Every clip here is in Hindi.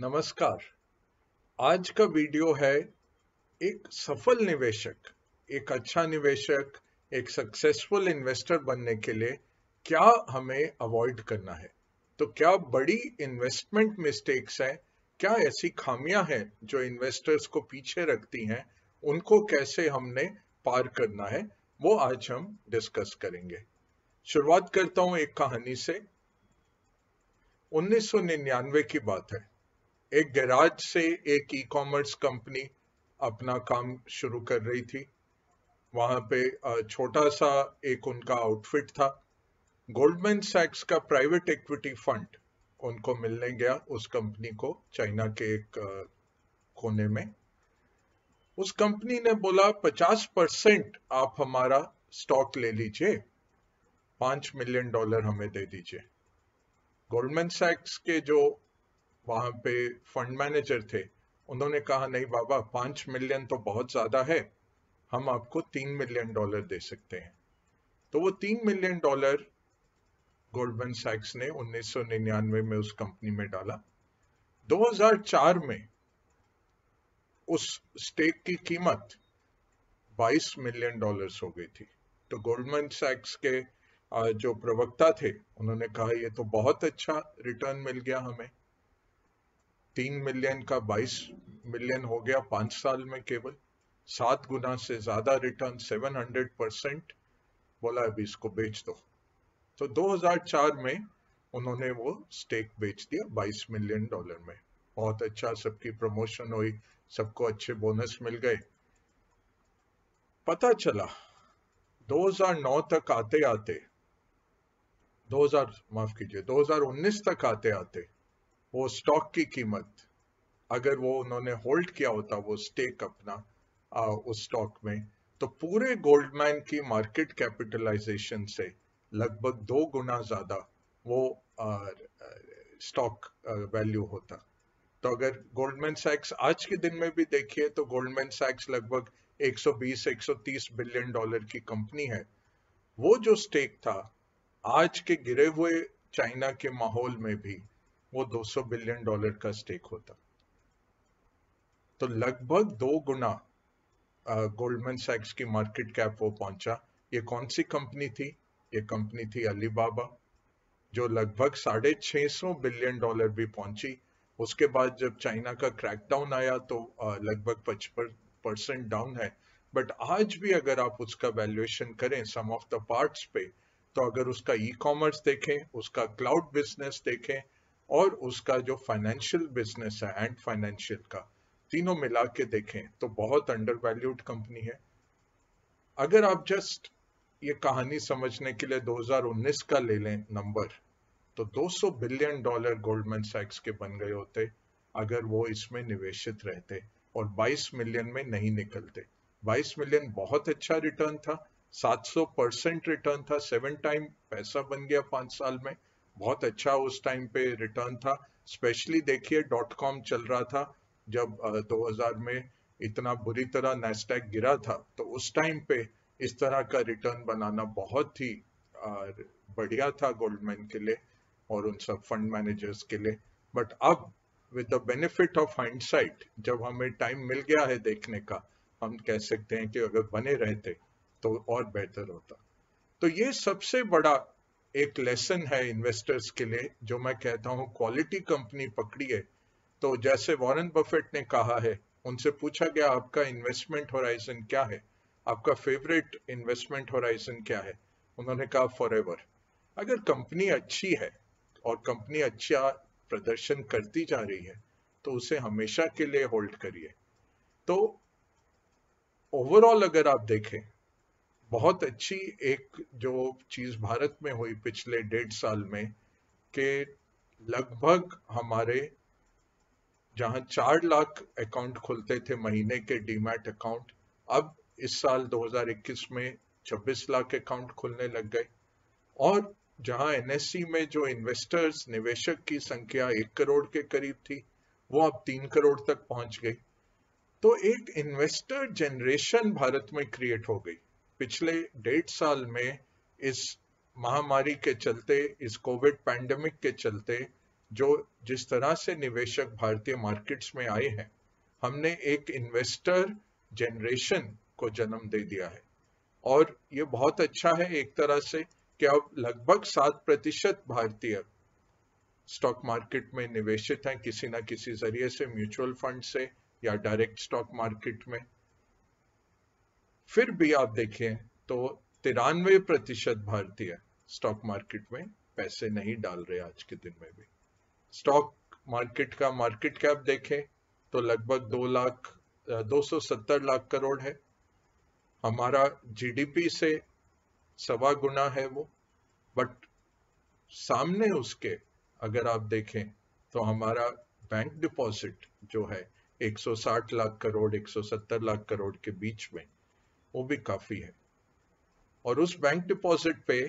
नमस्कार। आज का वीडियो है एक सफल निवेशक, एक अच्छा निवेशक, एक सक्सेसफुल इन्वेस्टर बनने के लिए क्या हमें अवॉइड करना है। तो क्या बड़ी इन्वेस्टमेंट मिस्टेक्स हैं, क्या ऐसी खामियां हैं जो इन्वेस्टर्स को पीछे रखती हैं, उनको कैसे हमने पार करना है, वो आज हम डिस्कस करेंगे। शुरुआत करता हूं एक कहानी से। 1999 की बात है। एक गैराज से एक ई कॉमर्स कंपनी अपना काम शुरू कर रही थी। वहां पे छोटा सा एक उनका आउटफिट था। गोल्डमैन सैक्स का प्राइवेट इक्विटी फंड उनको मिलने गया, उस कंपनी को, चाइना के एक कोने में। उस कंपनी ने बोला 50% आप हमारा स्टॉक ले लीजिए, $5 मिलियन हमें दे दीजिए। गोल्डमैन सैक्स के जो वहां पे फंड मैनेजर थे, उन्होंने कहा नहीं बाबा, $5 मिलियन तो बहुत ज्यादा है, हम आपको $3 मिलियन दे सकते हैं। तो वो $3 मिलियन गोल्डमैन सैक्स ने 1999 में उस कंपनी में डाला। 2004 में उस स्टेक की कीमत $22 मिलियन हो गई थी। तो गोल्डमैन सैक्स के जो प्रवक्ता थे, उन्होंने कहा ये तो बहुत अच्छा रिटर्न मिल गया हमें, 3 मिलियन का 22 मिलियन हो गया 5 साल में, केवल 7 गुना से ज्यादा रिटर्न, 700%। बोला अभी इसको बेच दो। तो 2004 में उन्होंने वो स्टेक बेच दिया $22 मिलियन में। बहुत अच्छा, सबकी प्रमोशन हुई, सबको अच्छे बोनस मिल गए। पता चला 2009 तक आते आते 2019 तक आते आते वो स्टॉक की कीमत, अगर वो उन्होंने होल्ड किया होता वो स्टेक अपना उस स्टॉक में, तो पूरे गोल्डमैन की मार्केट कैपिटलाइजेशन से लगभग 2 गुना ज्यादा वो स्टॉक वैल्यू होता। तो अगर गोल्डमैन सैक्स आज के दिन में भी देखिए तो गोल्डमैन सैक्स लगभग 120-130 बिलियन डॉलर की कंपनी है। वो जो स्टेक था, आज के गिरे हुए चाइना के माहौल में भी वो $200 बिलियन का स्टेक होता। तो लगभग 2 गुना गोल्डमैन सैक्स की मार्केट कैप वो पहुंचा। ये कौन सी कंपनी थी? ये कंपनी थी अलीबाबा, जो लगभग $650 बिलियन भी पहुंची। उसके बाद जब चाइना का क्रैकडाउन आया तो लगभग 55% डाउन है। बट आज भी अगर आप उसका वैल्यूएशन करें सम ऑफ द पार्ट्स पे, तो अगर उसका ई कॉमर्स देखें, उसका क्लाउड बिजनेस देखें और उसका जो फाइनेंशियल बिजनेस है एंड फाइनेंशियल का, तीनों मिला के देखें तो बहुत अंडरवैल्यूड कंपनी है। अगर आप जस्ट ये कहानी समझने के लिए 2019 का ले लें नंबर, तो $200 बिलियन गोल्डमैन सैक्स के बन गए होते अगर वो इसमें निवेशित रहते और 22 मिलियन में नहीं निकलते। 22 मिलियन बहुत अच्छा रिटर्न था, 700% रिटर्न था, 7 टाइम पैसा बन गया 5 साल में। बहुत अच्छा उस टाइम पे रिटर्न था। स्पेशली देखिए .com चल रहा था, जब 2000 में इतना बुरी तरह नैस्डैक गिरा था, तो उस टाइम पे इस तरह का रिटर्न बनाना बहुत ही बढ़िया था गोल्डमैन के लिए और उन सब फंड मैनेजर्स के लिए। बट अब with the benefit of hindsight, जब हमें टाइम मिल गया है देखने का, हम कह सकते हैं कि अगर बने रहते तो और बेहतर होता। तो ये सबसे बड़ा एक लेसन है इन्वेस्टर्स के लिए, जो मैं कहता हूँ क्वालिटी कंपनी पकड़िए। तो जैसे वॉरेन बफेट ने कहा है, उनसे पूछा गया आपका इन्वेस्टमेंट होराइजन क्या है, आपका फेवरेट इन्वेस्टमेंट होराइजन क्या है, उन्होंने कहा फॉरएवर। अगर कंपनी अच्छी है और कंपनी अच्छा प्रदर्शन करती जा रही है तो उसे हमेशा के लिए होल्ड करिए। तो ओवरऑल अगर आप देखें, बहुत अच्छी एक जो चीज भारत में हुई पिछले 1.5 साल में, के लगभग हमारे जहां 4 लाख अकाउंट खुलते थे महीने के डीमैट अकाउंट, अब इस साल 2021 में 26 लाख अकाउंट खुलने लग गए। और जहां एनएससी में जो इन्वेस्टर्स, निवेशक की संख्या 1 करोड़ के करीब थी, वो अब 3 करोड़ तक पहुंच गई। तो एक इन्वेस्टर जनरेशन भारत में क्रिएट हो गई पिछले 1.5 साल में। इस महामारी के चलते, इस कोविड पैंडेमिक के चलते, जो जिस तरह से निवेशक भारतीय मार्केट्स में आए हैं, हमने एक इन्वेस्टर जनरेशन को जन्म दे दिया है। और ये बहुत अच्छा है एक तरह से कि अब लगभग 7% भारतीय स्टॉक मार्केट में निवेशित हैं, किसी ना किसी जरिए से, म्यूचुअल फंड से या डायरेक्ट स्टॉक मार्केट में। फिर भी आप देखें तो 93% भारतीय स्टॉक मार्केट में पैसे नहीं डाल रहे आज के दिन में भी। स्टॉक मार्केट का मार्केट कैप देखें तो लगभग 270 लाख करोड़ है। हमारा जीडीपी से 1.25 गुना है वो, बट सामने उसके अगर आप देखें तो हमारा बैंक डिपॉजिट जो है 160 लाख करोड़ 170 लाख करोड़ के बीच में, वो भी काफी है। और उस बैंक डिपॉजिट पे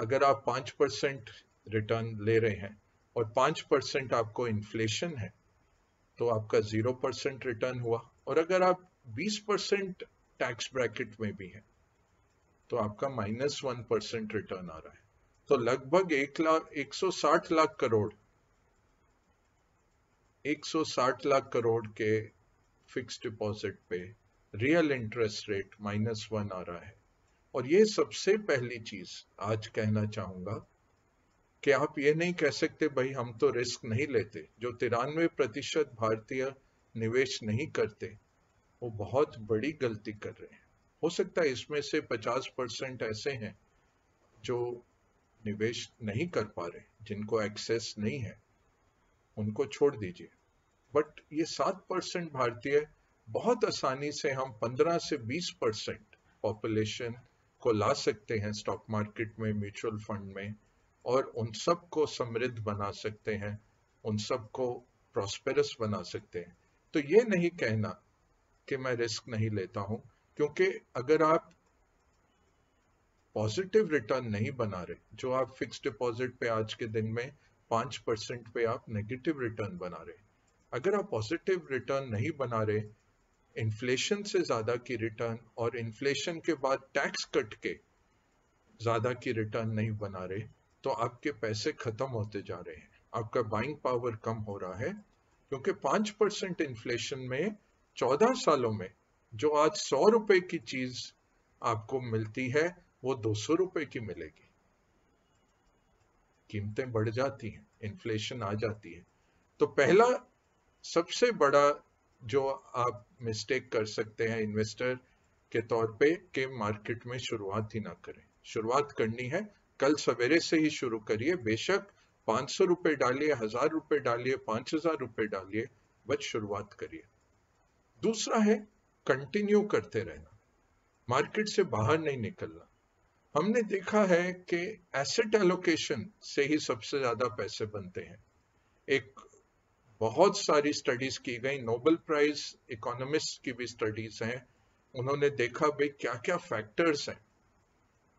अगर आप 5% रिटर्न ले रहे हैं और 5% आपको इन्फ्लेशन है, तो आपका 0% रिटर्न हुआ। और अगर आप 20% टैक्स ब्रैकेट में भी हैं तो आपका -1% रिटर्न आ रहा है। तो लगभग 160 लाख करोड़ 160 लाख करोड़ के फिक्स डिपॉजिट पे रियल इंटरेस्ट रेट -1 आ रहा है। और ये सबसे पहली चीज आज कहना चाहूंगा कि आप ये नहीं कह सकते भाई हम तो रिस्क नहीं लेते। जो 93% भारतीय निवेश नहीं करते वो बहुत बड़ी गलती कर रहे हैं। हो सकता है इसमें से 50% ऐसे हैं जो निवेश नहीं कर पा रहे, जिनको एक्सेस नहीं है, उनको छोड़ दीजिए। बट ये 7% भारतीय बहुत आसानी से हम 15 से 20% पॉपुलेशन को ला सकते हैं स्टॉक मार्केट में, म्यूचुअल फंड में, और उन सब को समृद्ध बना सकते हैं, उन सब को प्रॉस्पेरस बना सकते हैं। तो ये नहीं कहना कि मैं रिस्क नहीं लेता हूं, क्योंकि अगर आप पॉजिटिव रिटर्न नहीं बना रहे, जो आप फिक्स्ड डिपॉजिट पे आज के दिन में 5% पे आप नेगेटिव रिटर्न बना रहे, अगर आप पॉजिटिव रिटर्न नहीं बना रहे, इन्फ्लेशन से ज्यादा की रिटर्न और इन्फ्लेशन के बाद टैक्स कट के ज्यादा की रिटर्न नहीं बना रहे, तो आपके पैसे खत्म होते जा रहे हैं, आपका बाइंग पावर कम हो रहा है। क्योंकि 5% इन्फ्लेशन में 14 सालों में जो आज 100 रुपए की चीज आपको मिलती है वो 200 रुपए की मिलेगी। कीमतें बढ़ जाती हैं, इन्फ्लेशन आ जाती है। तो पहला सबसे बड़ा जो आप मिस्टेक कर सकते हैं इन्वेस्टर के तौर पे कि मार्केट में शुरुआत ही ना करें। शुरुआत करनी है, कल सवेरे से ही शुरू करिए। बेशक 500 रुपये डालिए, 1000 रुपये डालिए, 5000 रुपये डालिए, बस शुरुआत करिए। दूसरा है कंटिन्यू करते रहना, मार्केट से बाहर नहीं निकलना। हमने देखा है कि एसेट एलोकेशन से ही सबसे ज्यादा पैसे बनते हैं। एक बहुत सारी स्टडीज की गई, नोबेल प्राइज इकोनॉमिस्ट की भी स्टडीज हैं। उन्होंने देखा भाई क्या क्या फैक्टर्स हैं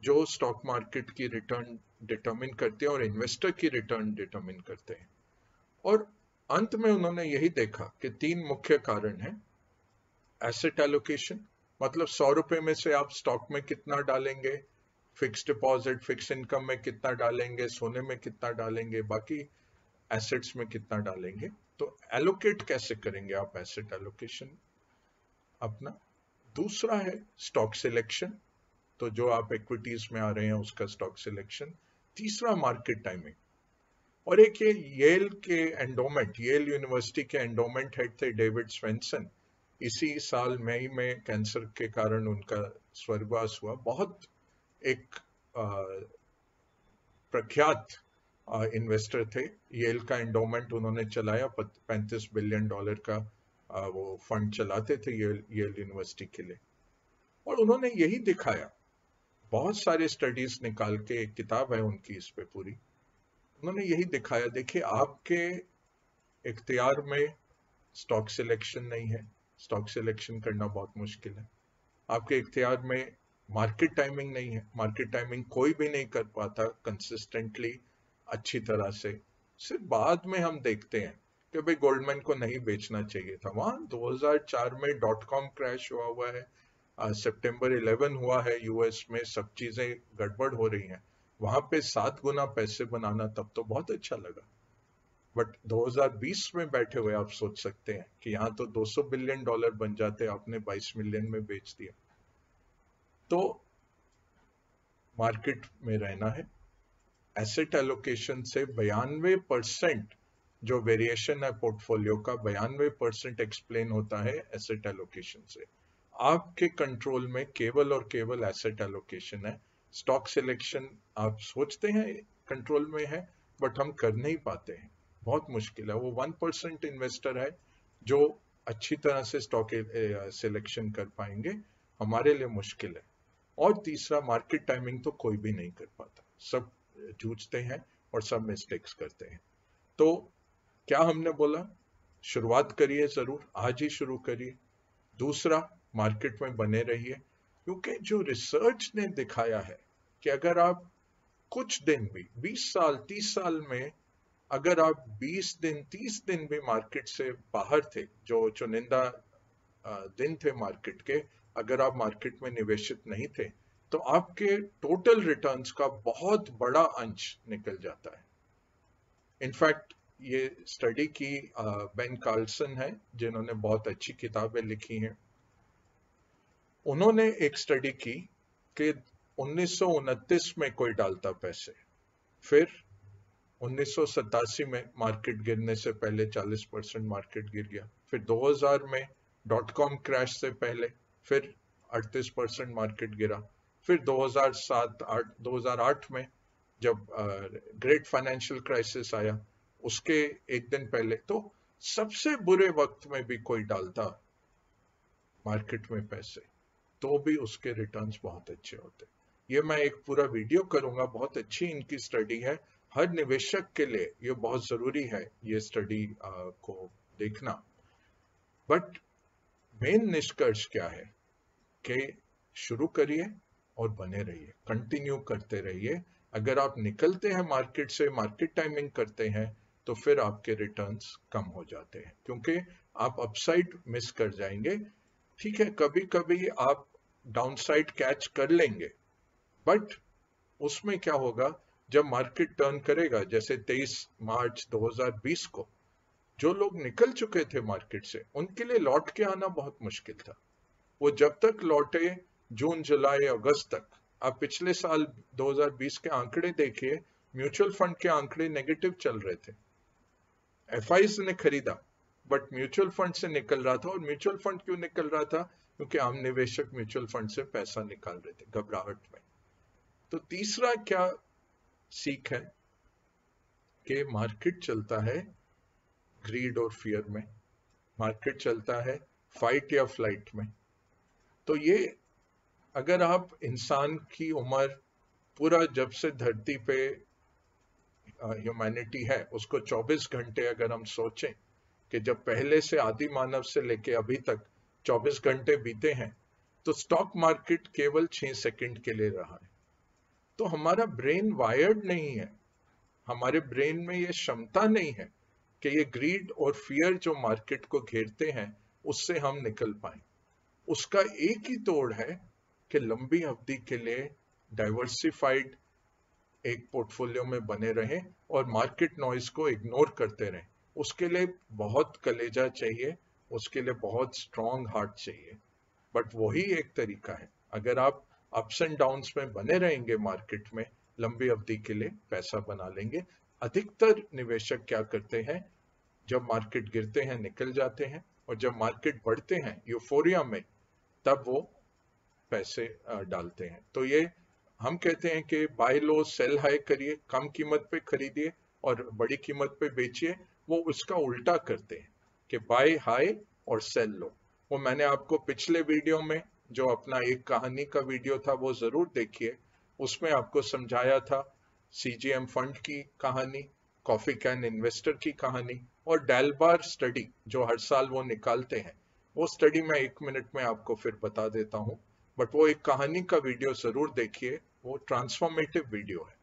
जो स्टॉक मार्केट की रिटर्न डिटरमिन करते हैं और इन्वेस्टर की रिटर्न डिटरमिन करते हैं। और अंत में उन्होंने यही देखा कि 3 मुख्य कारण हैं। एसेट एलोकेशन, मतलब 100 रुपए में से आप स्टॉक में कितना डालेंगे, फिक्स डिपॉजिट फिक्स इनकम में कितना डालेंगे, सोने में कितना डालेंगे, बाकी एसेट्स में कितना डालेंगे। तो एलोकेट कैसे करेंगे आप, एसेट एलोकेशन अपना। दूसरा है स्टॉक सिलेक्शन, तो जो आप इक्विटीज में आ रहे हैं उसका स्टॉक सिलेक्शन। तीसरा मार्केट टाइमिंग। और एक ये येल के एंडोमेंट, येल यूनिवर्सिटी के एंडोमेंट हेड थे डेविड स्वेंसन, इसी साल मई में कैंसर के कारण उनका स्वर्गवास हुआ। बहुत एक प्रख्यात इन्वेस्टर थे। येल का एंडोमेंट उन्होंने चलाया, 35 बिलियन डॉलर का वो फंड चलाते थे येल यूनिवर्सिटी के लिए। और उन्होंने यही दिखाया, बहुत सारे स्टडीज निकाल के, एक किताब है उनकी इस पे पूरी, उन्होंने यही दिखाया देखिए आपके इख्तियार में स्टॉक सिलेक्शन नहीं है, स्टॉक सिलेक्शन करना बहुत मुश्किल है। आपके इख्तियार में मार्केट टाइमिंग नहीं है, मार्केट टाइमिंग कोई भी नहीं कर पाता कंसिस्टेंटली अच्छी तरह से। सिर्फ बाद में हम देखते हैं कि भाई गोल्डमैन को नहीं बेचना चाहिए था, वहां 2004 में .com क्रैश हुआ है, सितंबर 11 हुआ है यूएस में, सब चीजें गड़बड़ हो रही हैं, वहां पे 7 गुना पैसे बनाना तब तो बहुत अच्छा लगा। बट 2020 में बैठे हुए आप सोच सकते हैं कि यहाँ तो 200 बिलियन डॉलर बन जाते, आपने 22 मिलियन में बेच दिया। तो मार्केट में रहना है। एसेट एलोकेशन से 92% जो वेरिएशन है पोर्टफोलियो का, 92% एक्सप्लेन होता है एसेट एलोकेशन से। आपके कंट्रोल में केवल और केवल एसेट एलोकेशन है। स्टॉक सिलेक्शन आप सोचते हैं कंट्रोल में है, बट हम कर नहीं पाते हैं, बहुत मुश्किल है। वो 1% इन्वेस्टर है जो अच्छी तरह से स्टॉक सिलेक्शन कर पाएंगे, हमारे लिए मुश्किल है। और तीसरा, मार्केट टाइमिंग तो कोई भी नहीं कर पाता, सब जूझते हैं और सब मिस्टेक्स करते हैं। तो क्या हमने बोला, शुरुआत करिए, जरूर आज ही शुरू करिए। दूसरा, मार्केट में बने रहिए, क्योंकि जो रिसर्च ने दिखाया है कि अगर आप कुछ दिन भी 20 साल 30 साल में अगर आप 20 दिन 30 दिन भी मार्केट से बाहर थे, जो चुनिंदा दिन थे मार्केट के, अगर आप मार्केट में निवेशित नहीं थे तो आपके टोटल रिटर्न्स का बहुत बड़ा अंश निकल जाता है। इनफैक्ट ये स्टडी की बेन कार्लसन है, जिन्होंने बहुत अच्छी किताबें लिखी हैं। उन्होंने एक स्टडी की कि 1929 में कोई डालता पैसे, फिर 1987 में मार्केट गिरने से पहले 40% मार्केट गिर गया, फिर 2000 में .com क्रैश से पहले फिर 38% मार्केट गिरा, फिर 2008 में जब ग्रेट फाइनेंशियल क्राइसिस आया उसके एक दिन पहले। तो सबसे बुरे वक्त में भी कोई डालता मार्केट में पैसे तो भी उसके रिटर्न्स बहुत अच्छे होते। ये मैं एक पूरा वीडियो करूंगा, बहुत अच्छी इनकी स्टडी है, हर निवेशक के लिए ये बहुत जरूरी है ये स्टडी को देखना। बट मेन निष्कर्ष क्या है कि शुरू करिए और बने रहिए, कंटिन्यू करते रहिए। अगर आप निकलते हैं मार्केट से, मार्केट टाइमिंग करते हैं, तो फिर आपके रिटर्न्स कम हो जाते हैं, क्योंकि आप अपसाइड मिस कर जाएंगे। ठीक है, कभी कभी आप डाउनसाइड कैच कर लेंगे, बट उसमें क्या होगा, जब मार्केट टर्न करेगा, जैसे 23 मार्च 2020 को जो लोग निकल चुके थे मार्केट से, उनके लिए लौट के आना बहुत मुश्किल था। वो जब तक लौटे जून जुलाई अगस्त तक, आप पिछले साल 2020 के आंकड़े देखिए, म्यूचुअल फंड के आंकड़े नेगेटिव चल रहे थे। एफआईज ने खरीदा बट म्यूचुअल फंड से निकल रहा था। और म्यूचुअल फंड क्यों निकल रहा था, क्योंकि आम निवेशक म्यूचुअल फंड से पैसा निकाल रहे थे घबराहट में। तो तीसरा क्या सीख है कि मार्केट चलता है ग्रीड और फियर में, मार्केट चलता है फाइट या फ्लाइट में। तो ये अगर आप इंसान की उम्र पूरा जब से धरती पे ह्यूमैनिटी है उसको 24 घंटे अगर हम सोचें कि जब पहले से आदि मानव से लेके अभी तक 24 घंटे बीते हैं, तो स्टॉक मार्केट केवल 6 सेकंड के लिए रहा है। तो हमारा ब्रेन वायर्ड नहीं है, हमारे ब्रेन में ये क्षमता नहीं है कि ये ग्रीड और फियर जो मार्केट को घेरते हैं उससे हम निकल पाए। उसका एक ही तोड़ है कि लंबी अवधि के लिए डाइवर्सिफाइड एक पोर्टफोलियो में बने रहें और मार्केट नॉइज को इग्नोर करते रहें। उसके लिए बहुत कलेजा चाहिए, उसके लिए बहुत स्ट्रांग हार्ट चाहिए, बट वही एक तरीका है। अगर आप अप्स एंड डाउन्स में बने रहेंगे मार्केट में, लंबी अवधि के लिए पैसा बना लेंगे। अधिकतर निवेशक क्या करते हैं, जब मार्केट गिरते हैं निकल जाते हैं, और जब मार्केट बढ़ते हैं यूफोरिया में तब वो पैसे डालते हैं। तो ये हम कहते हैं कि बाय लो सेल हाई करिए, कम कीमत पे खरीदिए और बड़ी कीमत पे बेचिए। वो उसका उल्टा करते हैं कि बाय हाई और सेल लो। वो मैंने आपको पिछले वीडियो में, जो अपना एक कहानी का वीडियो था वो जरूर देखिए, उसमें आपको समझाया था सीजीएम फंड की कहानी, कॉफी कैन इन्वेस्टर की कहानी और डैलबार स्टडी जो हर साल वो निकालते हैं। वो स्टडी मैं 1 मिनट में आपको फिर बता देता हूँ, बट वो एक कहानी का वीडियो जरूर देखिए, वो ट्रांसफॉर्मेटिव वीडियो है।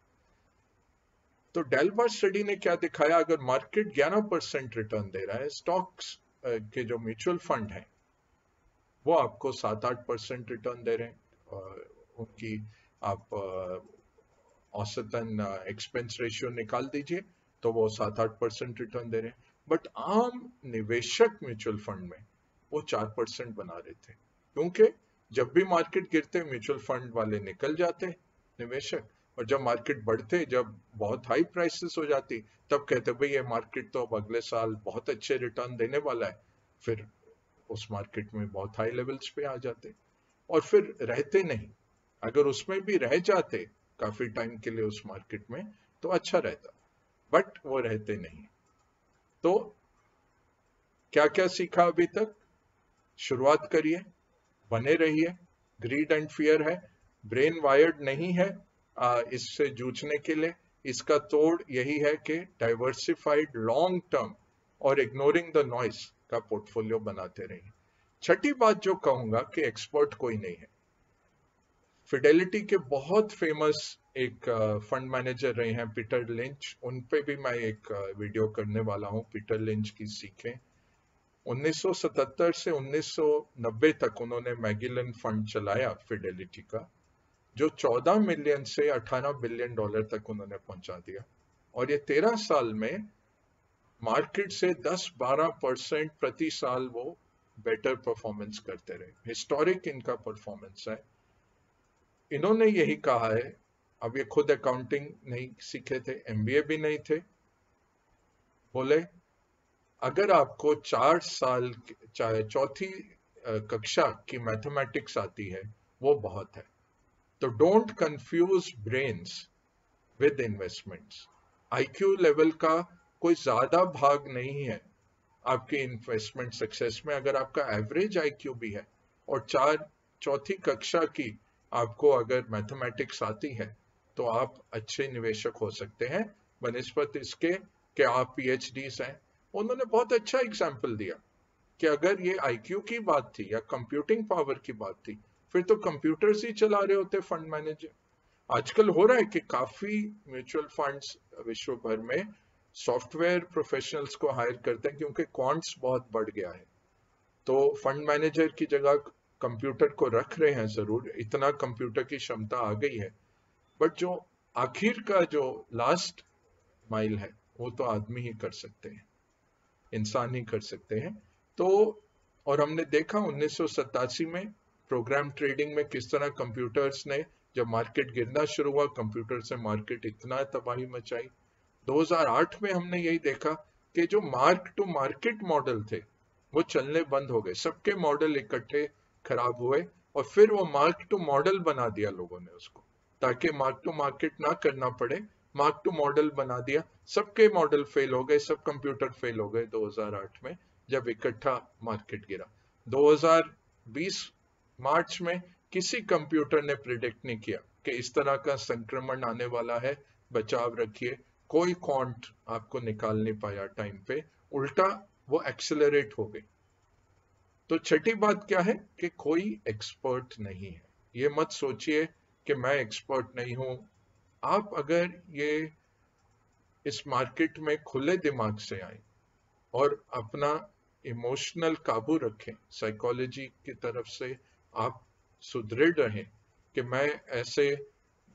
तो डैलबार स्टडी ने क्या दिखाया, अगर मार्केट 11% रिटर्न दे रहा है, स्टॉक्स के जो म्यूचुअल फंड हैं वो आपको 7-8% रिटर्न दे रहे हैं, उनकी आप औसतन एक्सपेंस रेशियो निकाल दीजिए तो वो 7-8% रिटर्न दे रहे हैं, बट आम निवेशक म्यूचुअल फंड में वो 4% बना रहे थे, क्योंकि जब भी मार्केट गिरते म्यूचुअल फंड वाले निकल जाते निवेशक, और जब मार्केट बढ़ते, जब बहुत हाई प्राइसेस हो जाती, तब कहते भाई ये मार्केट तो अब अगले साल बहुत अच्छे रिटर्न देने वाला है, फिर उस मार्केट में बहुत हाई लेवल्स पे आ जाते और फिर रहते नहीं। अगर उसमें भी रह जाते काफी टाइम के लिए उस मार्केट में तो अच्छा रहता, बट वो रहते नहीं। तो क्या क्या सीखा अभी तक? शुरुआत करिए, बने रहिए। ग्रीड एंड फियर है, ब्रेन वायर्ड नहीं है इससे जूझने के लिए। इसका तोड़ यही है कि डाइवर्सिफाइड लॉन्ग टर्म और इग्नोरिंग द नॉइस का पोर्टफोलियो बनाते रहिए। छठी बात जो कहूंगा कि एक्सपर्ट कोई नहीं है। फिडेलिटी के बहुत फेमस एक फंड मैनेजर रहे हैं पीटर लिंच, उन पे भी मैं एक वीडियो करने वाला हूं। पीटर लिंच की सीखें। 1977 से 1990 तक उन्होंने मैगिलन फंड चलाया फिडेलिटी का, जो 14 मिलियन से 18 बिलियन डॉलर तक उन्होंने पहुंचा दिया, और ये 13 साल में मार्केट से 10-12% प्रति साल वो बेटर परफॉर्मेंस करते रहे। हिस्टोरिक इनका परफॉर्मेंस है। इन्होंने यही कहा है, अब ये खुद अकाउंटिंग नहीं सीखे थे, एमबीए भी नहीं थे, बोले अगर आपको 4 साल चाहे चौथी कक्षा की मैथमेटिक्स आती है वो बहुत है। तो don't confuse brains with investments. IQ level का कोई ज्यादा भाग नहीं है आपके इन्वेस्टमेंट सक्सेस में। अगर आपका एवरेज आईक्यू भी है और चौथी कक्षा की आपको अगर मैथमेटिक्स आती है तो आप अच्छे निवेशक हो सकते हैं, बनिस्पत इसके कि आप पीएचडीज हैं। उन्होंने बहुत अच्छा एग्जाम्पल दिया कि अगर ये आईक्यू की बात थी या कंप्यूटिंग पावर की बात थी, फिर तो कंप्यूटर्स ही चला रहे होते फंड मैनेजर। आजकल हो रहा है कि काफी म्यूचुअल फंड्स विश्व भर में सॉफ्टवेयर प्रोफेशनल्स को हायर करते हैं, क्योंकि क्वांट्स बहुत बढ़ गया है। तो फंड मैनेजर की जगह कंप्यूटर को रख रहे हैं, जरूर इतना कंप्यूटर की क्षमता आ गई है, बट जो आखिर का जो लास्ट माइल है वो तो आदमी ही कर सकते हैं, इंसान ही कर सकते हैं। तो और हमने देखा 1987 में प्रोग्राम ट्रेडिंग में किस तरह कंप्यूटर्स ने, जब मार्केट गिरना शुरू हुआ, कंप्यूटर से मार्केट इतना तबाही मचाई। 2008 में हमने यही देखा कि जो मार्क टू मार्केट मॉडल थे वो चलने बंद हो गए, सबके मॉडल इकट्ठे खराब हुए, और फिर वो मार्क टू मॉडल बना दिया लोगों ने उसको, ताकि मार्क टू मार्केट ना करना पड़े, मार्क टू मॉडल बना दिया। सबके मॉडल फेल हो गए, सब कंप्यूटर फेल हो गए 2008 में जब इकट्ठा मार्केट गिरा। 2020 मार्च में किसी कंप्यूटर ने प्रिडिक्ट नहीं किया कि इस तरह का संक्रमण आने वाला है, बचाव रखिए। कोई क्वांट आपको निकाल नहीं पाया टाइम पे, उल्टा वो एक्सेलरेट हो गई। तो छठी बात क्या है कि कोई एक्सपर्ट नहीं है। ये मत सोचिए कि मैं एक्सपर्ट नहीं हूं। आप अगर ये इस मार्केट में खुले दिमाग से आए और अपना इमोशनल काबू रखें, साइकोलॉजी की तरफ से आप सुदृढ़ रहें कि मैं ऐसे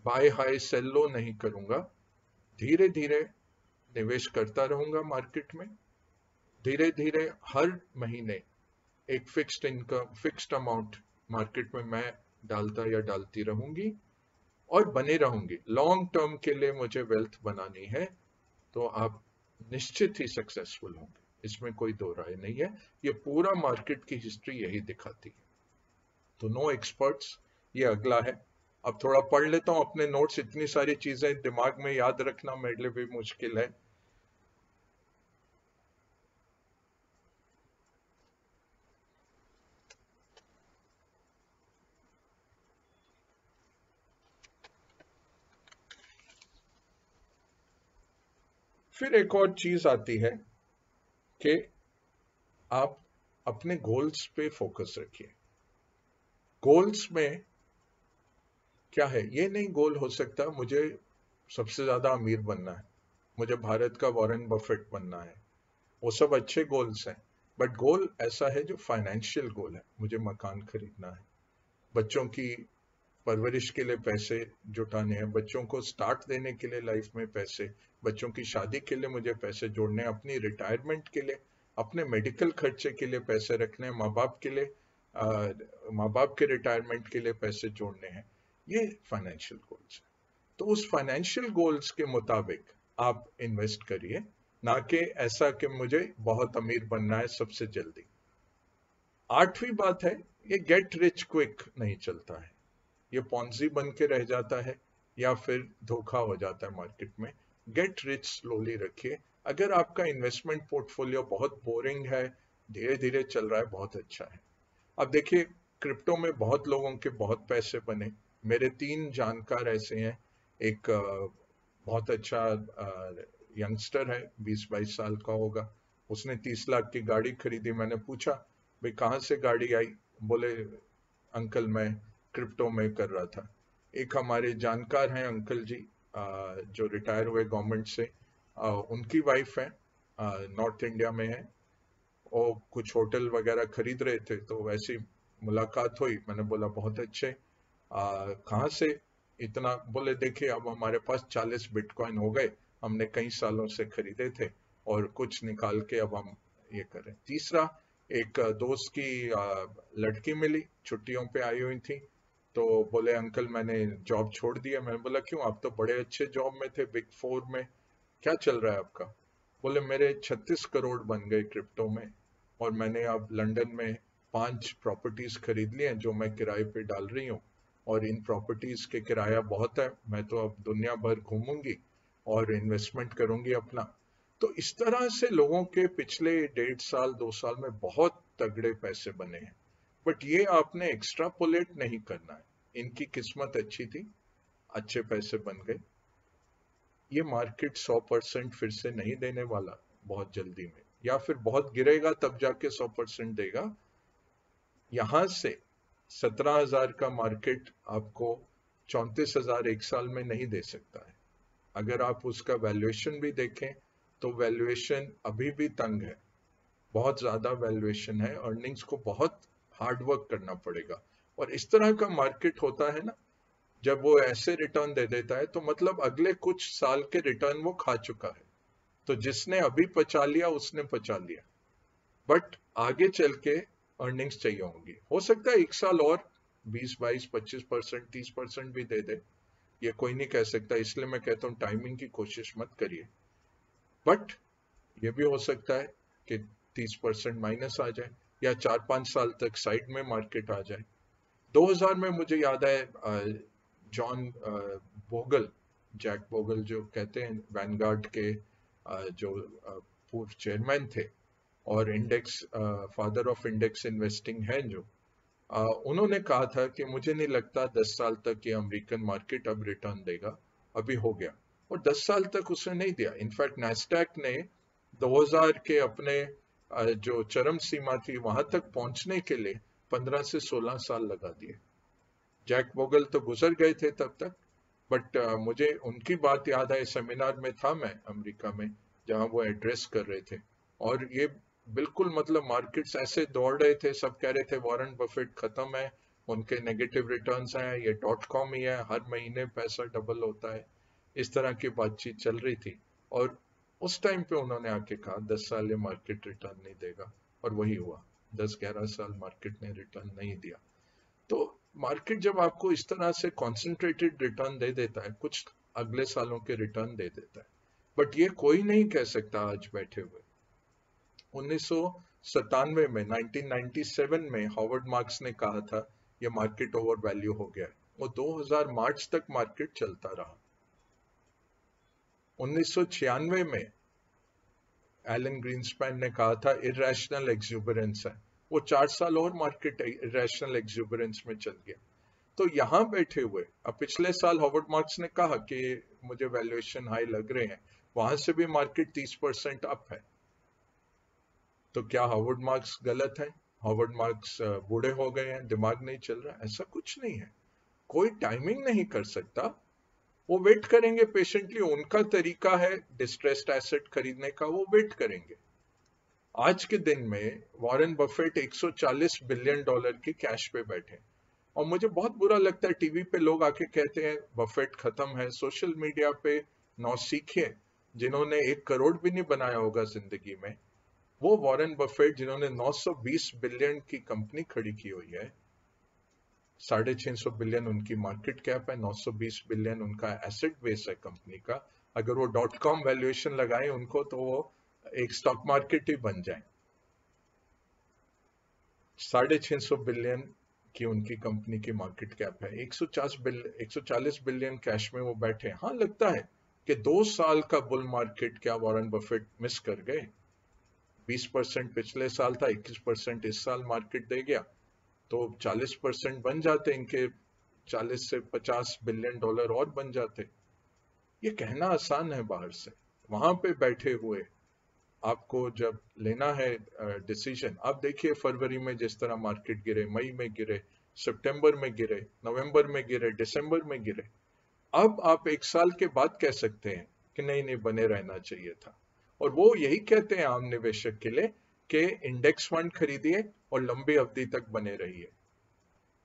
बाय हाई सेल लो नहीं करूंगा, धीरे धीरे निवेश करता रहूंगा मार्केट में, धीरे धीरे हर महीने एक fixed income, fixed amount market में मैं डालता या डालती रहूंगी और बने रहूंगी। लॉन्ग टर्म के लिए मुझे वेल्थ बनानी है, तो आप निश्चित ही सक्सेसफुल होंगे, इसमें कोई दो राय नहीं है। ये पूरा मार्केट की हिस्ट्री यही दिखाती है। तो नो एक्सपर्ट्स, ये अगला है। अब थोड़ा पढ़ लेता हूँ अपने नोट्स, इतनी सारी चीजें दिमाग में याद रखना मेरे लिए भी मुश्किल है। फिर एक और चीज आती है कि आप अपने गोल्स पे फोकस रखिए। गोल्स में क्या है, ये नहीं गोल हो सकता मुझे सबसे ज्यादा अमीर बनना है, मुझे भारत का वॉरेन बफेट बनना है, वो सब अच्छे गोल्स हैं, बट गोल ऐसा है जो फाइनेंशियल गोल है। मुझे मकान खरीदना है, बच्चों की परवरिश के लिए पैसे जुटाने हैं, बच्चों को स्टार्ट देने के लिए लाइफ में पैसे, बच्चों की शादी के लिए मुझे पैसे जोड़ने, अपनी रिटायरमेंट के लिए, अपने मेडिकल खर्चे के लिए पैसे रखने, माँ बाप के रिटायरमेंट के लिए पैसे जोड़ने हैं, ये फाइनेंशियल गोल्स है। तो उस फाइनेंशियल गोल्स के मुताबिक आप इन्वेस्ट करिए, ना कि ऐसा कि मुझे बहुत अमीर बनना है सबसे जल्दी। आठवीं बात है, ये गेट रिच क्विक नहीं चलता है, ये पॉन्जी बन के रह जाता है या फिर धोखा हो जाता है मार्केट में। गेट रिच स्लोली रखिए। अगर आपका इन्वेस्टमेंट पोर्टफोलियो बहुत बोरिंग है, धीरे धीरे चल रहा है, बहुत अच्छा है। अब देखिए क्रिप्टो में बहुत लोगों के बहुत पैसे बने, मेरे तीन जानकार ऐसे हैं। एक बहुत अच्छा यंगस्टर है, 20-22 साल का होगा, उसने 30 लाख की गाड़ी खरीदी। मैंने पूछा भाई कहाँ से गाड़ी आई, बोले अंकल मैं क्रिप्टो में कर रहा था। एक हमारे जानकार हैं अंकल जी जो रिटायर हुए गवर्नमेंट से, उनकी वाइफ है, नॉर्थ इंडिया में है, वो कुछ होटल वगैरह खरीद रहे थे तो वैसी मुलाकात हुई। मैंने बोला बहुत अच्छे, कहाँ से इतना, बोले देखिए अब हमारे पास 40 बिटकॉइन हो गए, हमने कई सालों से खरीदे थे और कुछ निकाल के अब हम ये करें। तीसरा, एक दोस्त की लड़की मिली, छुट्टियों पे आई हुई थी, तो बोले अंकल मैंने जॉब छोड़ दिया। मैंने बोला क्यों, आप तो बड़े अच्छे जॉब में थे, Big 4 में, क्या चल रहा है आपका? बोले मेरे 36 करोड़ बन गए क्रिप्टो में और मैंने अब लंदन में 5 प्रॉपर्टीज खरीद ली हैं जो मैं किराए पे डाल रही हूँ, और इन प्रॉपर्टीज के किराया बहुत है, मैं तो अब दुनिया भर घूमूंगी और इन्वेस्टमेंट करूंगी अपना। तो इस तरह से लोगों के पिछले 1.5 साल 2 साल में बहुत तगड़े पैसे बने हैं। बट ये आपने एक्स्ट्रापोलेट नहीं करना है, इनकी किस्मत अच्छी थी, अच्छे पैसे बन गए, ये मार्केट 100% फिर से नहीं देने वाला बहुत जल्दी में, या फिर बहुत गिरेगा तब जाके 100% देगा। यहां से 17,000 का मार्केट आपको 34,000 एक साल में नहीं दे सकता है। अगर आप उसका वैल्यूएशन भी देखें तो वैल्यूएशन अभी भी तंग है, बहुत ज्यादा वैल्यूएशन है, अर्निंग्स को बहुत हार्ड वर्क करना पड़ेगा। और इस तरह का मार्केट होता है ना, जब वो ऐसे रिटर्न दे देता है तो मतलब अगले कुछ साल के रिटर्न वो खा चुका है। तो जिसने अभी पचा लिया उसने पचा लिया, बट आगे चल के अर्निंग्स चाहिए होंगी। हो सकता है एक साल और 20-22-25% 30% भी दे दे, ये कोई नहीं कह सकता, इसलिए मैं कहता हूँ टाइमिंग की कोशिश मत करिए। बट ये भी हो सकता है कि 30% माइनस आ जाए या 4-5 साल तक साइड में मार्केट आ जाए। 2000 में मुझे याद है जॉन बोगल, जैक बोगल जो कहते हैं वैनगार्ड के जो पूर्व चेयरमैन थे और index father of index investing हैं जो, उन्होंने कहा था कि मुझे नहीं लगता 10 साल तक ये अमेरिकन मार्केट अब रिटर्न देगा, अभी हो गया। और 10 साल तक उसने नहीं दिया। इनफैक्ट नैस्डैक ने 2000 के अपने जो चरम सीमा थी वहां तक पहुंचने के लिए 15 से 16 साल लगा दिए। जैक बोगल तो गुजर गए थे तब तक, बट मुझे उनकी बात याद है, सेमिनार में था मैं अमेरिका में जहां वो एड्रेस कर रहे थे, और ये बिल्कुल मतलब मार्केट्स ऐसे दौड़ रहे थे, सब कह रहे थे वॉरेन बफेट खत्म है, उनके नेगेटिव रिटर्न्स हैं, ये .com ही है, हर महीने पैसा डबल होता है, इस तरह की बातचीत चल रही थी। और उस टाइम पे उन्होंने आके कहा 10 साल ये मार्केट रिटर्न नहीं देगा, और वही हुआ, 10-11 साल मार्केट ने रिटर्न नहीं दिया। तो मार्केट जब आपको इस तरह से कॉन्सेंट्रेटेड रिटर्न दे देता है, कुछ अगले सालों के रिटर्न दे देता है, बट ये कोई नहीं कह सकता आज बैठे हुए। 1997 में 1997 में हावर्ड मार्क्स ने कहा था ये मार्केट ओवर वैल्यू हो गया है, वो 2000 मार्च तक मार्केट चलता रहा। 1996 में एलन ग्रीनस्पैन ने कहा था इरेशनल एक्सुबरेंस है, वो 4 साल और मार्केट इरेशनल एक्सुबरेंस में चल गया। तो यहाँ बैठे हुए, अब पिछले साल हावर्ड मार्क्स ने कहा कि मुझे वैल्यूएशन हाई लग रहे हैं, वहां से भी मार्केट 30% अप है। तो क्या हावर्ड मार्क्स गलत है? हावर्ड मार्क्स बूढ़े हो गए हैं, दिमाग नहीं चल रहा, ऐसा कुछ नहीं है। कोई टाइमिंग नहीं कर सकता, वो वेट करेंगे पेशेंटली, उनका तरीका है डिस्ट्रेस्ड एसेट खरीदने का, वो वेट करेंगे। आज के दिन में वॉरेन बफेट $140 बिलियन की कैश पे बैठे, और मुझे बहुत बुरा लगता है टीवी पे लोग आके कहते हैं बफेट खत्म है, सोशल मीडिया पे नौसिखिए जिन्होंने 1 करोड़ भी नहीं बनाया होगा जिंदगी में, वो वॉरेन बफेट जिन्होंने 920 बिलियन की कंपनी खड़ी की हुई है, 650 बिलियन उनकी मार्केट कैप है, 920 बिलियन उनका एसेट बेस है कंपनी का। अगर वो .com वैल्यूएशन लगाए उनको तो वो एक स्टॉक मार्केट ही बन जाए। 650 बिलियन कि उनकी कंपनी की मार्केट कैप है, 140 बिलियन कैश में वो बैठे। हाँ, लगता है कि 2 साल का बुल मार्केट क्या वॉरेन बफेट मिस कर गए? 20% पिछले साल था, 21% इस साल मार्केट दे गया, तो 40% बन जाते इनके, 40 से 50 बिलियन डॉलर और बन जाते। ये कहना आसान है बाहर से, वहां पे बैठे हुए आपको जब लेना है डिसीजन, आप देखिए फरवरी में जिस तरह मार्केट गिरे, मई में गिरे, सितंबर में गिरे, नवंबर में गिरे, दिसंबर में गिरे, अब आप 1 साल के बाद कह सकते हैं कि नहीं नहीं बने रहना चाहिए था। और वो यही कहते हैं आम निवेशक के लिए कि इंडेक्स फंड खरीदिए और लंबी अवधि तक बने रहिए।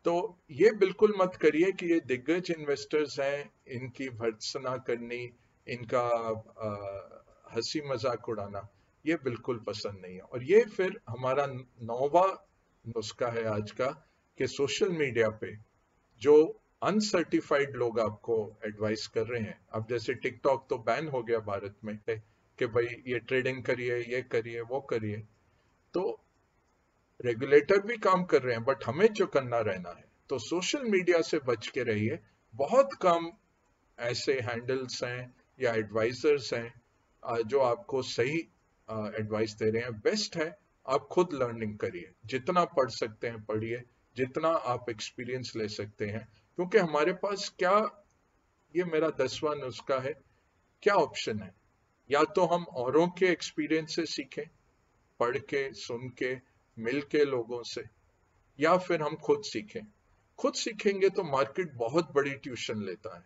तो ये बिल्कुल मत करिए कि ये दिग्गज इन्वेस्टर्स हैं, इनकी भर्त्सना करनी, इनका हंसी मजाक उड़ाना, ये बिल्कुल पसंद नहीं है। और ये फिर हमारा 9वां नुस्खा है आज का कि सोशल मीडिया पे जो अनसर्टिफाइड लोग आपको एडवाइस कर रहे हैं, अब जैसे टिकटॉक तो बैन हो गया भारत में कि भाई ये ट्रेडिंग करिए, ये करिए, वो करिए, तो रेगुलेटर भी काम कर रहे हैं, बट हमें चौकन्ना रहना है। तो सोशल मीडिया से बच के रहिए। बहुत कम ऐसे हैंडल्स हैं या एडवाइजर्स हैं जो आपको सही एडवाइस दे रहे हैं। बेस्ट है आप खुद लर्निंग करिए, जितना पढ़ सकते हैं पढ़िए, जितना आप एक्सपीरियंस ले सकते हैं, क्योंकि हमारे पास क्या, ये मेरा 10वां नुस्खा है, क्या ऑप्शन है? या तो हम औरों के एक्सपीरियंस से सीखें, पढ़ के, सुन के, मिल के लोगों से, या फिर हम खुद सीखें। खुद सीखेंगे तो मार्केट बहुत बड़ी ट्यूशन लेता है।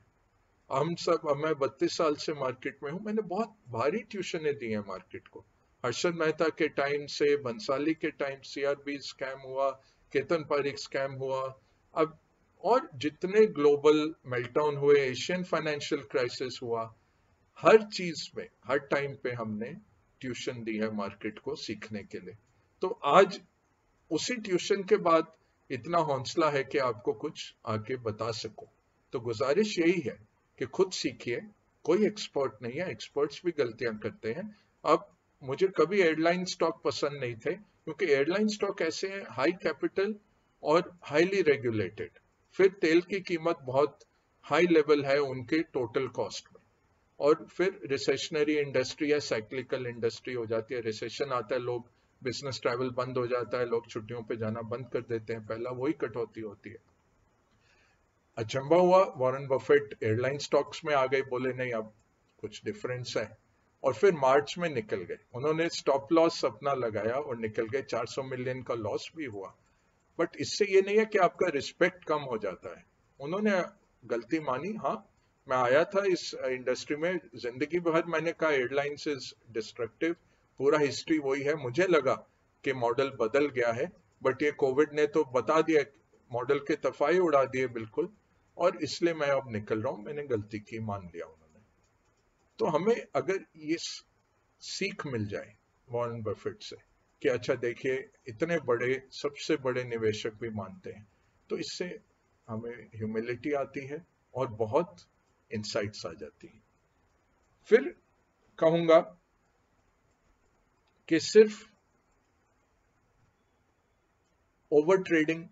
हम सब, मैं 32 साल से मार्केट में हूँ, मैंने बहुत भारी ट्यूशनें दी हैं मार्केट को। हर्षद मेहता के टाइम से, बंसाली के टाइम, CRB स्कैम हुआ, केतन पारिक स्कैम हुआ, अब और जितने ग्लोबल मेल्टाउन हुए, एशियन फाइनेंशियल क्राइसिस हुआ, हर चीज में, हर टाइम पे हमने ट्यूशन दी है मार्केट को सीखने के लिए। तो आज उसी ट्यूशन के बाद इतना हौसला है कि आपको कुछ आके बता सको। तो गुजारिश यही है कि खुद सीखिए, कोई एक्सपर्ट नहीं है, एक्सपर्ट्स भी गलतियां करते हैं। अब मुझे कभी एयरलाइन स्टॉक पसंद नहीं थे, क्योंकि एयरलाइन स्टॉक ऐसे हैं, हाई कैपिटल और हाईली रेगुलेटेड, फिर तेल की कीमत बहुत हाई लेवल है उनके टोटल कॉस्ट में, और फिर रिसेशनरी इंडस्ट्री है, साइक्लिकल इंडस्ट्री हो जाती है, रिसेशन आता है, लोग बिजनेस ट्रैवल बंद हो जाता है, लोग छुट्टियों पे जाना बंद कर देते हैं, पहला वही कटौती होती है। अचंबा हुआ, वॉरेन बफेट एयरलाइन स्टॉक्स में आ गए, बोले नहीं अब कुछ डिफरेंस है, और फिर मार्च में निकल गए। उन्होंने स्टॉप लॉस अपना लगाया और निकल गए, 400 मिलियन का लॉस भी हुआ, बट इससे ये नहीं है कि आपका रिस्पेक्ट कम हो जाता है। उन्होंने गलती मानी, हाँ मैं आया था इस इंडस्ट्री में, जिंदगी भर मैंने कहा एयरलाइंस इज डिस्ट्रक्टिव, पूरा हिस्ट्री वही है, मुझे लगा कि मॉडल बदल गया है, बट ये कोविड ने तो बता दिया, मॉडल के तफाए उड़ा दिए बिल्कुल, और इसलिए मैं अब निकल रहा हूँ, मैंने गलती की, मान लिया उन्होंने। तो हमें अगर ये सीख मिल जाए वॉरेन बफेट से कि अच्छा देखिए इतने बड़े, सबसे बड़े निवेशक भी मानते हैं, तो इससे हमें ह्यूमिलिटी आती है और बहुत इंसाइट्स आ जाती है। फिर कहूंगा कि सिर्फ ओवर ट्रेडिंग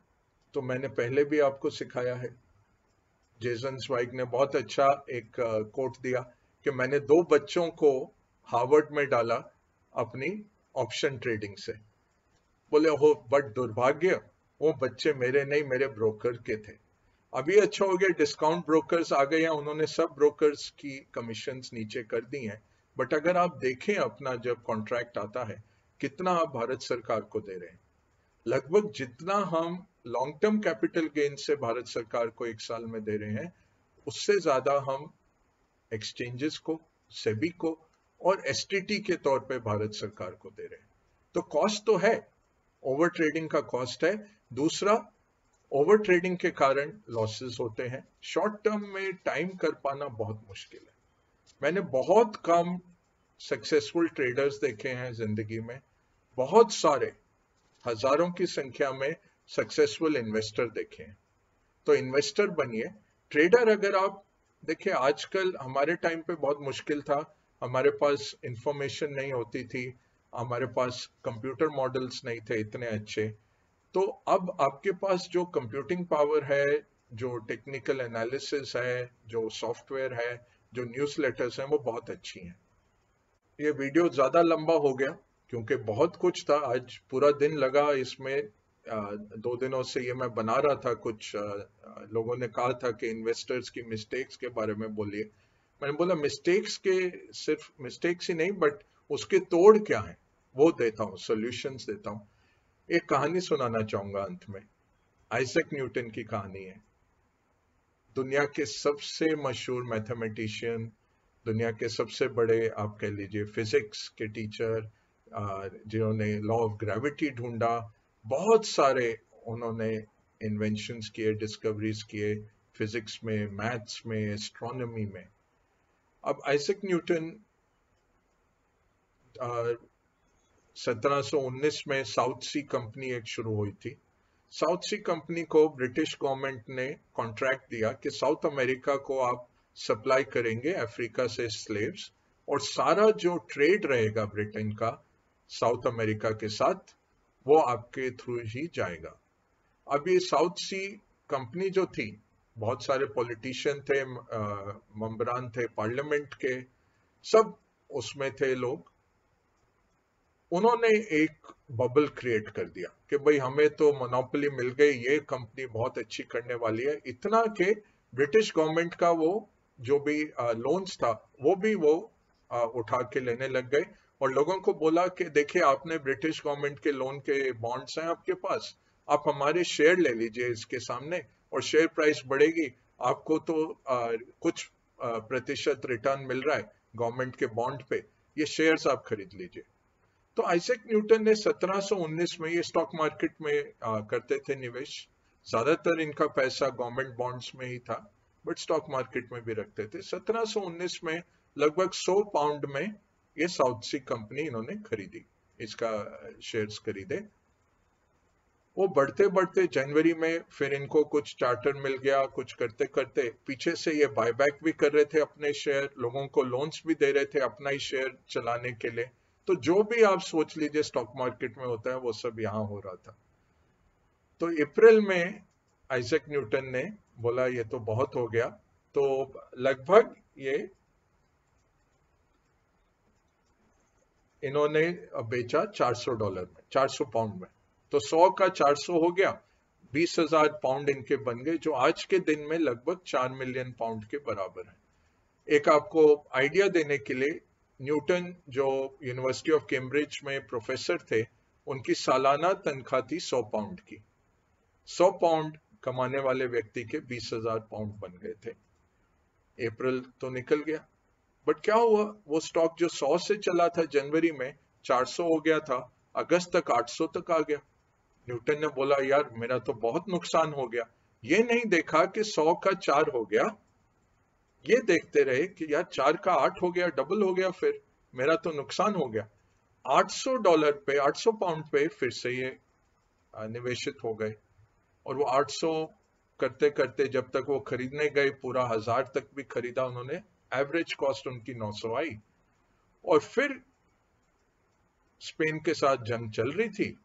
तो मैंने पहले भी आपको सिखाया है। जेसन स्वाइग ने बहुत अच्छा एक कोट दिया कि मैंने 2 बच्चों को हार्वर्ड में डाला अपनी ऑप्शन ट्रेडिंग से, बोले हो बट दुर्भाग्य वो बच्चे मेरे नहीं, मेरे ब्रोकर के थे। अभी अच्छा हो गया, डिस्काउंट ब्रोकर्स आ गए हैं, उन्होंने सब ब्रोकर्स की कमीशंस नीचे कर दी हैं, बट अगर आप देखें अपना जब कॉन्ट्रैक्ट आता है कितना आप भारत सरकार को दे रहे हैं, लगभग जितना हम लॉन्ग टर्म कैपिटल गेन से भारत सरकार को 1 साल में दे रहे हैं, उससे ज्यादा हम एक्सचेंजेस को, सेबी को और STT के तौर पे भारत सरकार को दे रहे हैं। तो कॉस्ट तो है, ओवर ट्रेडिंग का कॉस्ट है। दूसरा, ओवर ट्रेडिंग के कारण लॉसेस होते हैं। शॉर्ट टर्म में टाइम कर पाना बहुत मुश्किल है। मैंने बहुत कम सक्सेसफुल ट्रेडर्स देखे हैं जिंदगी में, बहुत सारे हजारों की संख्या में सक्सेसफुल इन्वेस्टर देखे हैं। तो इन्वेस्टर बनिए, ट्रेडर अगर आप देखिए आजकल हमारे टाइम पे बहुत मुश्किल था, हमारे पास इंफॉर्मेशन नहीं होती थी, हमारे पास कंप्यूटर मॉडल्स नहीं थे इतने अच्छे। तो अब आपके पास जो कंप्यूटिंग पावर है, जो टेक्निकल एनालिसिस है, जो सॉफ्टवेयर है, जो न्यूज़लेटर्स हैं, वो बहुत अच्छी हैं। ये वीडियो ज़्यादा लंबा हो गया क्योंकि बहुत कुछ था, आज पूरा दिन लगा इसमें। 2 दिनों से ये मैं बना रहा था, कुछ लोगों ने कहा था कि इन्वेस्टर्स की मिस्टेक्स के बारे में बोलिए। मैंने बोला मिस्टेक्स के, सिर्फ मिस्टेक्स ही नहीं बट उसके तोड़ क्या है वो देता हूँ, सॉल्यूशंस देता हूँ। एक कहानी सुनाना चाहूंगा अंत में, आइजैक न्यूटन की कहानी है। दुनिया के सबसे मशहूर मैथमेटिशियन, दुनिया के सबसे बड़े आप कह लीजिए फिजिक्स के टीचर, जिन्होंने लॉ ऑफ ग्रेविटी ढूंढा, बहुत सारे उन्होंने इन्वेंशंस किए, डिस्कवरीज किए फिजिक्स में, मैथ्स में, एस्ट्रोनॉमी में। अब आइजैक न्यूटन 1719 में साउथ सी कंपनी एक शुरू हुई थी। साउथ सी कंपनी को ब्रिटिश गवर्नमेंट ने कॉन्ट्रैक्ट दिया कि साउथ अमेरिका को आप सप्लाई करेंगे अफ्रीका से स्लेव्स, और सारा जो ट्रेड रहेगा ब्रिटेन का साउथ अमेरिका के साथ वो आपके थ्रू ही जाएगा। अब ये साउथ सी कंपनी जो थी, बहुत सारे पॉलिटिशियन थे, मम्बरान थे पार्लियामेंट के, सब उसमें थे लोग। उन्होंने एक बबल क्रिएट कर दिया कि भाई हमें तो मोनोपोली मिल गई, ये कंपनी बहुत अच्छी करने वाली है, इतना कि ब्रिटिश गवर्नमेंट का वो जो भी लोन्स था वो भी वो उठा के लेने लग गए। और लोगों को बोला कि देखिए आपने ब्रिटिश गवर्नमेंट के लोन के बॉन्ड्स हैं आपके पास, आप हमारे शेयर ले लीजिए इसके सामने और शेयर प्राइस बढ़ेगी, आपको तो कुछ प्रतिशत रिटर्न मिल रहा है गवर्नमेंट के बॉन्ड पे, ये शेयर्स आप खरीद लीजिए। तो आइजैक न्यूटन ने 1719 में ये स्टॉक मार्केट में करते थे निवेश, ज्यादातर इनका पैसा गवर्नमेंट बॉन्ड्स में ही था बट स्टॉक मार्केट में भी रखते थे। 1719 में लगभग 100 पाउंड में ये साउथ सी कंपनी इन्होंने खरीदी, इसका शेयर्स खरीदे। वो बढ़ते बढ़ते जनवरी में फिर इनको कुछ चार्टर मिल गया, कुछ करते करते पीछे से ये बायबैक भी कर रहे थे अपने शेयर, लोगों को लोन्स भी दे रहे थे अपना ही शेयर चलाने के लिए। तो जो भी आप सोच लीजिए स्टॉक मार्केट में होता है वो सब यहाँ हो रहा था। तो अप्रैल में आइजैक न्यूटन ने बोला ये तो बहुत हो गया, तो लगभग ये इन्होंने बेचा $400 में, 400 पाउंड में। तो 100 का 400 हो गया, 20,000 पाउंड इनके बन गए, जो आज के दिन में लगभग 4 मिलियन पाउंड के बराबर है। एक आपको आइडिया देने के लिए, न्यूटन जो यूनिवर्सिटी ऑफ कैम्ब्रिज में प्रोफेसर थे, उनकी सालाना तनख्वाह थी 100 पाउंड की। 100 पाउंड कमाने वाले व्यक्ति के 20,000 पाउंड बन गए थे। अप्रैल तो निकल गया बट क्या हुआ, वो स्टॉक जो 100 से चला था जनवरी में 400 हो गया था, अगस्त तक 800 तक आ गया। न्यूटन ने बोला यार मेरा तो बहुत नुकसान हो गया। ये नहीं देखा कि 100 का 4 हो गया, ये देखते रहे कि यार 4 का 8 हो गया, डबल हो गया, फिर मेरा तो नुकसान हो गया। $800 पे, 800 पाउंड पे फिर से ये निवेशित हो गए और वो 800 करते करते जब तक वो खरीदने गए पूरा 1000 तक भी खरीदा उन्होंने, एवरेज कॉस्ट उनकी 900 आई। और फिर स्पेन के साथ जंग चल रही थी,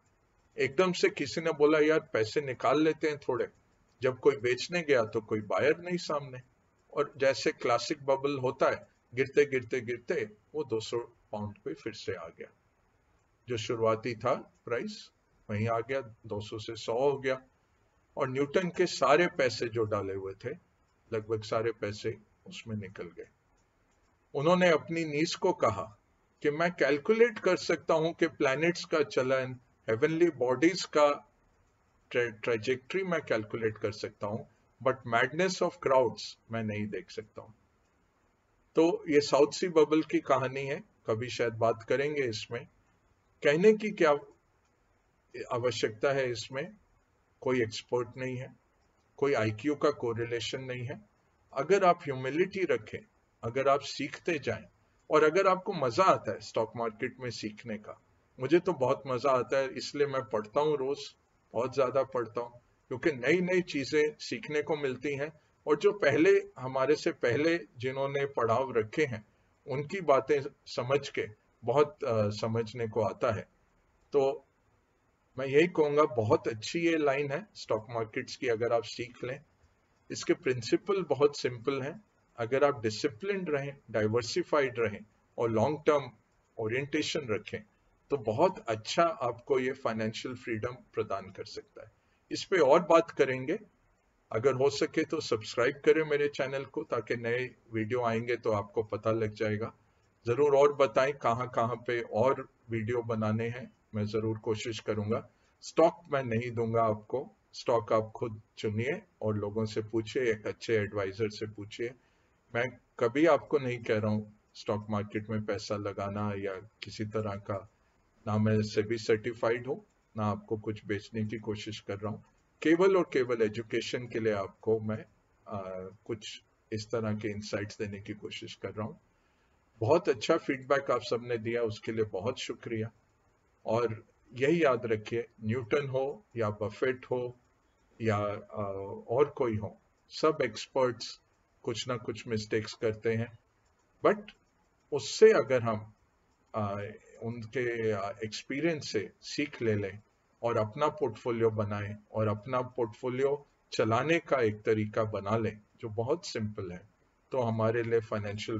एकदम से किसी ने बोला यार पैसे निकाल लेते हैं थोड़े। जब कोई बेचने गया तो कोई बायर नहीं सामने, और जैसे क्लासिक बबल होता है गिरते गिरते गिरते वो 200 पाउंड पे फिर से आ गया। जो शुरुआती था प्राइस वहीं आ गया, 200 से 100 हो गया। और न्यूटन के सारे पैसे जो डाले हुए थे, लगभग सारे पैसे उसमें निकल गए। उन्होंने अपनी नीस को कहा कि मैं कैलकुलेट कर सकता हूं कि प्लैनेट्स का चलन, हेवनली बॉडीज का ट्रेजेक्ट्री मैं कैलकुलेट कर सकता हूं बट मैडनेस ऑफ क्राउड्स मैं नहीं देख सकता हूं। तो ये साउथ सी बबल की कहानी है, कभी शायद बात करेंगे इसमें। कहने की क्या आवश्यकता है इसमें कोई एक्सपर्ट नहीं है, कोई आईक्यू का कोरिलेशन नहीं है। अगर आप ह्यूमिलिटी रखें, अगर आप सीखते जाएं और अगर आपको मजा आता है स्टॉक मार्केट में सीखने का, मुझे तो बहुत मजा आता है इसलिए मैं पढ़ता हूँ, रोज बहुत ज्यादा पढ़ता हूँ, क्योंकि नई नई चीजें सीखने को मिलती हैं और जो पहले हमारे से पहले जिन्होंने पड़ाव रखे हैं उनकी बातें समझ के बहुत समझने को आता है। तो मैं यही कहूँगा बहुत अच्छी ये लाइन है स्टॉक मार्केट्स की, अगर आप सीख लें। इसके प्रिंसिपल बहुत सिंपल हैं, अगर आप डिसिप्लिन्ड रहें, डाइवर्सिफाइड रहें और लॉन्ग टर्म ओरिएंटेशन रखें तो बहुत अच्छा आपको ये फाइनेंशियल फ्रीडम प्रदान कर सकता है। इस पे और बात करेंगे। अगर हो सके तो सब्सक्राइब करें मेरे चैनल को ताकि नए वीडियो आएंगे तो आपको पता लग जाएगा। ज़रूर और बताएं कहाँ कहाँ पे और वीडियो बनाने हैं, मैं ज़रूर कोशिश करूँगा। स्टॉक मैं नहीं दूंगा आपको, स्टॉक आप खुद चुनिए और लोगों से पूछिए, एक अच्छे एडवाइज़र से पूछिए। मैं कभी आपको नहीं कह रहा हूँ स्टॉक मार्केट में पैसा लगाना या किसी तरह का, ना मैं इससे भी सर्टिफाइड हूँ ना आपको कुछ बेचने की कोशिश कर रहा हूँ। केवल और केवल एजुकेशन के लिए आपको मैं कुछ इस तरह के इंसाइट्स देने की कोशिश कर रहा हूँ। बहुत अच्छा फीडबैक आप सबने दिया, उसके लिए बहुत शुक्रिया। और यही याद रखिए, न्यूटन हो या बफेट हो या और कोई हो, सब एक्सपर्ट्स कुछ ना कुछ मिस्टेक्स करते हैं, बट उससे अगर हम उनके एक्सपीरियंस से सीख ले लें और अपना पोर्टफोलियो बनाएं और अपना पोर्टफोलियो चलाने का एक तरीका बना लें जो बहुत सिंपल है, तो हमारे लिए फाइनेंशियल